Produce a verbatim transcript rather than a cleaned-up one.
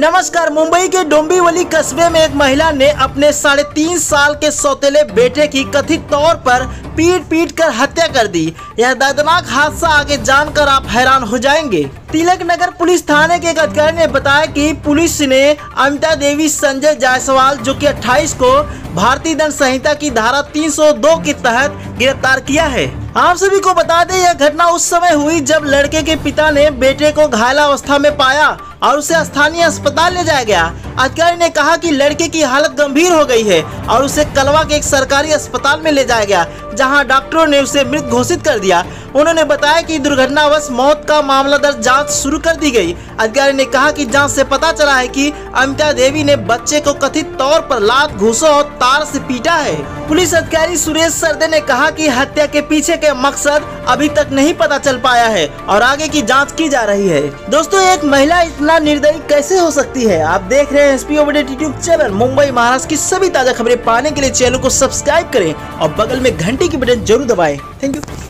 नमस्कार। मुंबई के डोंबिवली कस्बे में एक महिला ने अपने साढ़े तीन साल के सौतेले बेटे की कथित तौर पर पीट पीट कर हत्या कर दी। यह दर्दनाक हादसा आगे जानकर आप हैरान हो जाएंगे। तिलक नगर पुलिस थाने के एक अधिकारी ने बताया कि पुलिस ने अमृता देवी, संजय जायसवाल जो कि अट्ठाईस को भारतीय दंड संहिता की धारा तीन सौ दो के तहत गिरफ्तार किया है। आप सभी को बता दें, यह घटना उस समय हुई जब लड़के के पिता ने बेटे को घायलावस्था में पाया और उसे स्थानीय अस्पताल ले जाया गया। अधिकारी ने कहा कि लड़के की हालत गंभीर हो गई है और उसे कलवा के एक सरकारी अस्पताल में ले जाया गया, जहां डॉक्टरों ने उसे मृत घोषित कर दिया। उन्होंने बताया कि दुर्घटनावश मौत का मामला दर्ज जांच शुरू कर दी गई। अधिकारी ने कहा कि जांच से पता चला है कि अमृता देवी ने बच्चे को कथित तौर पर लात, घूसों और तार से पीटा है। पुलिस अधिकारी सुरेश सरदे ने कहा कि हत्या के पीछे के मकसद अभी तक नहीं पता चल पाया है और आगे की जाँच की जा रही है। दोस्तों, एक महिला इतना निर्दयी कैसे हो सकती है? आप देख रहे हैं S P update YouTube channel. Mumbai Maharashtra की सभी ताजा खबरें पाने के लिए चैनल को सब्सक्राइब करें और बगल में घंटी की बटन जरूर दबाएं। Thank you.